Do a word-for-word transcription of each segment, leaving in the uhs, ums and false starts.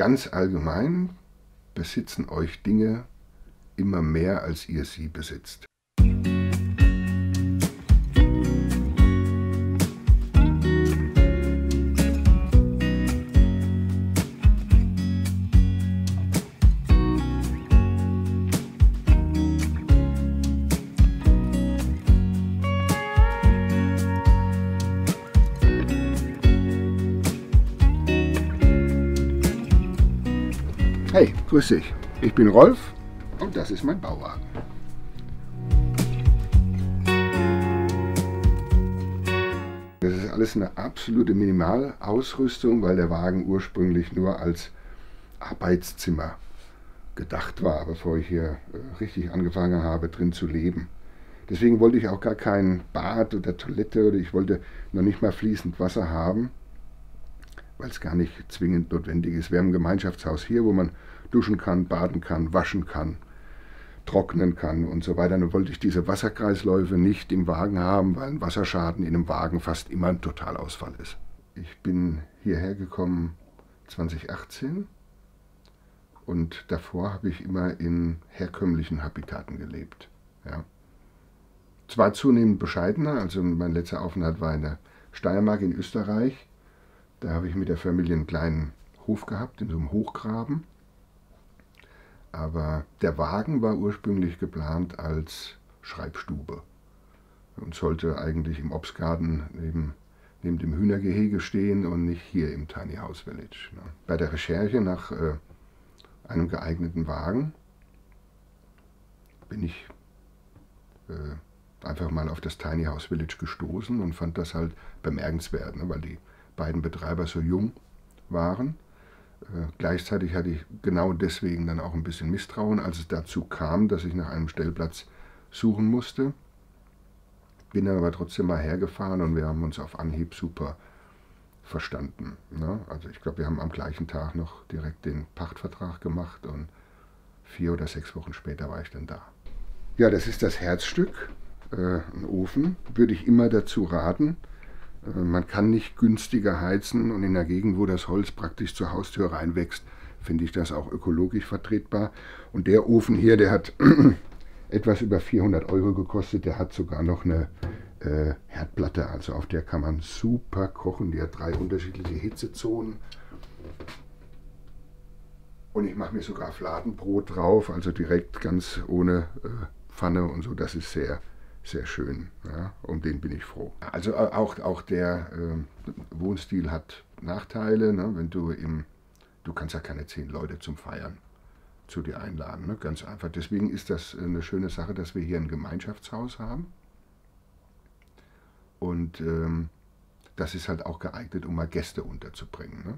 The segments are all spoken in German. Ganz allgemein besitzen euch Dinge immer mehr, als ihr sie besitzt. Hey, grüß dich. Ich bin Rolf und das ist mein Bauwagen. Das ist alles eine absolute Minimalausrüstung, weil der Wagen ursprünglich nur als Arbeitszimmer gedacht war, bevor ich hier richtig angefangen habe, drin zu leben. Deswegen wollte ich auch gar kein Bad oder Toilette oder ich wollte noch nicht mal fließend Wasser haben, weil es gar nicht zwingend notwendig ist. Wir haben ein Gemeinschaftshaus hier, wo man duschen kann, baden kann, waschen kann, trocknen kann und so weiter. Dann wollte ich diese Wasserkreisläufe nicht im Wagen haben, weil ein Wasserschaden in einem Wagen fast immer ein Totalausfall ist. Ich bin hierher gekommen zwanzig achtzehn und davor habe ich immer in herkömmlichen Habitaten gelebt. Ja. Zwar zunehmend bescheidener, also mein letzter Aufenthalt war in der Steiermark in Österreich. Da habe ich mit der Familie einen kleinen Hof gehabt, in so einem Hochgraben. Aber der Wagen war ursprünglich geplant als Schreibstube und sollte eigentlich im Obstgarten neben, neben dem Hühnergehege stehen und nicht hier im Tiny House Village. Bei der Recherche nach äh, einem geeigneten Wagen bin ich äh, einfach mal auf das Tiny House Village gestoßen und fand das halt bemerkenswert, ne, weil die beiden Betreiber so jung waren. Äh, gleichzeitig hatte ich genau deswegen dann auch ein bisschen Misstrauen, als es dazu kam, dass ich nach einem Stellplatz suchen musste. Bin dann aber trotzdem mal hergefahren und wir haben uns auf Anhieb super verstanden. Ne? Also ich glaube, wir haben am gleichen Tag noch direkt den Pachtvertrag gemacht und vier oder sechs Wochen später war ich dann da. Ja, das ist das Herzstück, äh, ein Ofen, würde ich immer dazu raten. Man kann nicht günstiger heizen und in der Gegend, wo das Holz praktisch zur Haustür reinwächst, finde ich das auch ökologisch vertretbar. Und der Ofen hier, der hat etwas über vierhundert Euro gekostet, der hat sogar noch eine äh, Herdplatte, also auf der kann man super kochen. Die hat drei unterschiedliche Hitzezonen und ich mache mir sogar Fladenbrot drauf, also direkt ganz ohne äh, Pfanne und so, das ist sehr sehr schön, ja, um den bin ich froh. Also auch, auch der äh, Wohnstil hat Nachteile, ne, wenn du im, du kannst ja keine zehn Leute zum Feiern zu dir einladen, ne, ganz einfach. Deswegen ist das eine schöne Sache, dass wir hier ein Gemeinschaftshaus haben und ähm, das ist halt auch geeignet, um mal Gäste unterzubringen. Ne?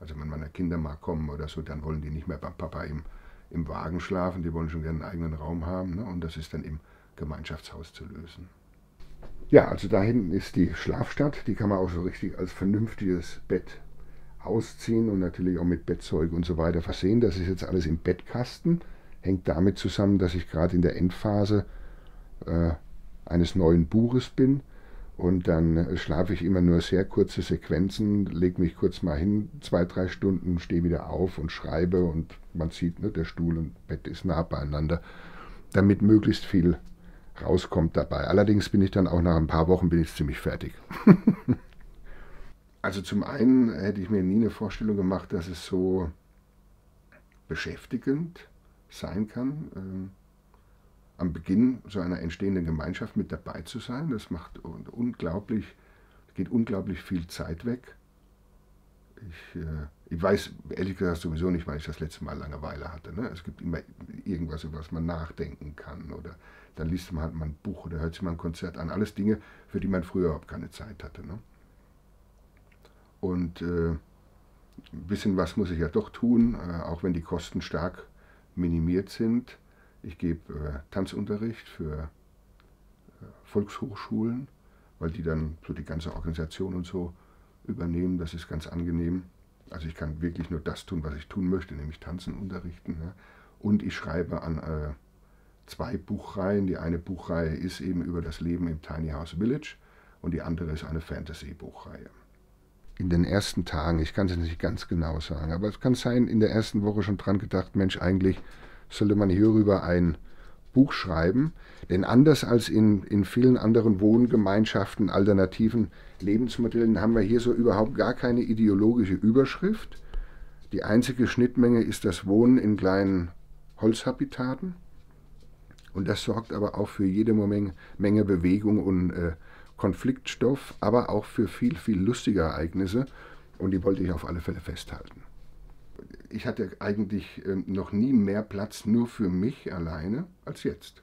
Also wenn meine Kinder mal kommen oder so, dann wollen die nicht mehr beim Papa im, im Wagen schlafen, die wollen schon gerne einen eigenen Raum haben, ne, und das ist dann im Gemeinschaftshaus zu lösen. Ja, also da hinten ist die Schlafstadt, die kann man auch so richtig als vernünftiges Bett ausziehen und natürlich auch mit Bettzeug und so weiter versehen. Das ist jetzt alles im Bettkasten, hängt damit zusammen, dass ich gerade in der Endphase äh, eines neuen Buches bin und dann äh, schlafe ich immer nur sehr kurze Sequenzen, lege mich kurz mal hin, zwei, drei Stunden, stehe wieder auf und schreibe und man sieht, ne, der Stuhl und Bett ist nah beieinander, damit möglichst viel rauskommt dabei. Allerdings bin ich dann auch nach ein paar Wochen bin ich ziemlich fertig. Also zum einen hätte ich mir nie eine Vorstellung gemacht, dass es so beschäftigend sein kann, ähm, am Beginn so einer entstehenden Gemeinschaft mit dabei zu sein. Das macht unglaublich, geht unglaublich viel Zeit weg. Ich, äh, ich weiß ehrlich gesagt sowieso nicht, weil ich das letzte Mal Langeweile hatte. Ne? Es gibt immer irgendwas, über was man nachdenken kann. Oder dann liest man halt mal ein Buch oder hört sich mal ein Konzert an. Alles Dinge, für die man früher überhaupt keine Zeit hatte. Ne? Und äh, ein bisschen was muss ich ja doch tun, äh, auch wenn die Kosten stark minimiert sind. Ich gebe äh, Tanzunterricht für äh, Volkshochschulen, weil die dann so die ganze Organisation und so übernehmen, das ist ganz angenehm. Also ich kann wirklich nur das tun, was ich tun möchte, nämlich tanzen, unterrichten. Ne? Und ich schreibe an äh, zwei Buchreihen. Die eine Buchreihe ist eben über das Leben im Tiny House Village und die andere ist eine Fantasy-Buchreihe. in den ersten Tagen, ich kann es nicht ganz genau sagen, aber es kann sein, in der ersten Woche schon dran gedacht, Mensch, eigentlich sollte man hierüber ein Buch schreiben, denn anders als in, in vielen anderen Wohngemeinschaften, alternativen Lebensmodellen, haben wir hier so überhaupt gar keine ideologische Überschrift. Die einzige Schnittmenge ist das Wohnen in kleinen Holzhabitaten, und das sorgt aber auch für jede Menge, Menge Bewegung und äh, Konfliktstoff, aber auch für viel, viel lustige Ereignisse, und die wollte ich auf alle Fälle festhalten. Ich hatte eigentlich noch nie mehr Platz nur für mich alleine als jetzt.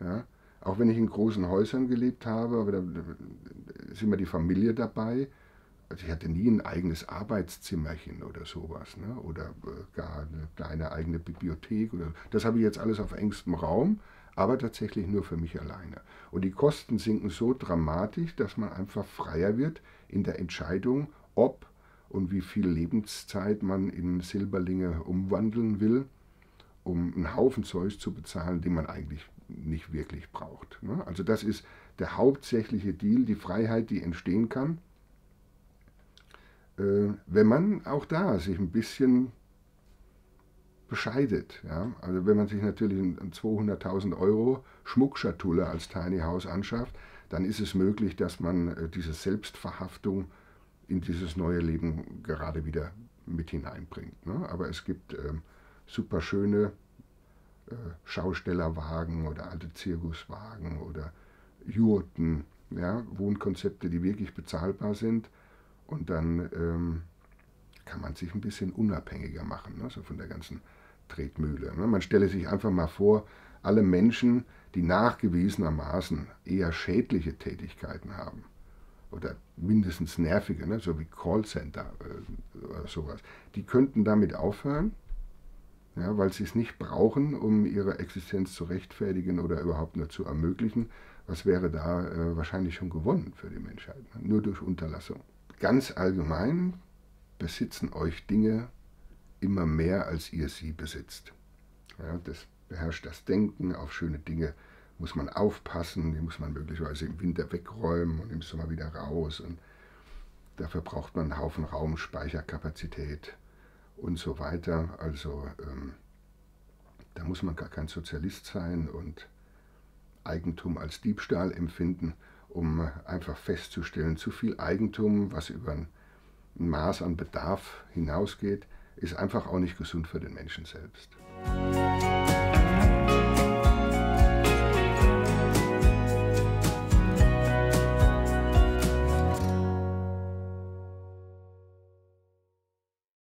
Ja, auch wenn ich in großen Häusern gelebt habe, aber da ist immer die Familie dabei. Also ich hatte nie ein eigenes Arbeitszimmerchen oder sowas, ne? Oder gar eine kleine eigene Bibliothek. Oder, das habe ich jetzt alles auf engstem Raum, aber tatsächlich nur für mich alleine. Und die Kosten sinken so dramatisch, dass man einfach freier wird in der Entscheidung, ob und wie viel Lebenszeit man in Silberlinge umwandeln will, um einen Haufen Zeugs zu bezahlen, den man eigentlich nicht wirklich braucht. Also das ist der hauptsächliche Deal, die Freiheit, die entstehen kann, wenn man auch da sich ein bisschen bescheidet. Also wenn man sich natürlich einen zweihunderttausend Euro Schmuckschatulle als Tiny House anschafft, dann ist es möglich, dass man diese Selbstverhaftung in dieses neue Leben gerade wieder mit hineinbringt. Ne? Aber es gibt ähm, super schöne äh, Schaustellerwagen oder alte Zirkuswagen oder Jurten, ja? Wohnkonzepte, die wirklich bezahlbar sind. Und dann ähm, kann man sich ein bisschen unabhängiger machen, ne? So von der ganzen Tretmühle. Ne? Man stelle sich einfach mal vor, alle Menschen, die nachgewiesenermaßen eher schädliche Tätigkeiten haben, oder mindestens nervige, ne, so wie Callcenter äh, oder sowas, die könnten damit aufhören, ja, weil sie es nicht brauchen, um ihre Existenz zu rechtfertigen oder überhaupt nur zu ermöglichen. Was wäre da äh, wahrscheinlich schon gewonnen für die Menschheit, ne? Nur durch Unterlassung. Ganz allgemein besitzen euch Dinge immer mehr, als ihr sie besitzt. Ja, das beherrscht das Denken, auf schöne Dinge muss man aufpassen, die muss man möglicherweise im Winter wegräumen und im Sommer wieder raus. Und dafür braucht man einen Haufen Raum, Speicherkapazität und so weiter. Also ähm, da muss man gar kein Sozialist sein und Eigentum als Diebstahl empfinden, um einfach festzustellen, zu viel Eigentum, was über ein Maß an Bedarf hinausgeht, ist einfach auch nicht gesund für den Menschen selbst.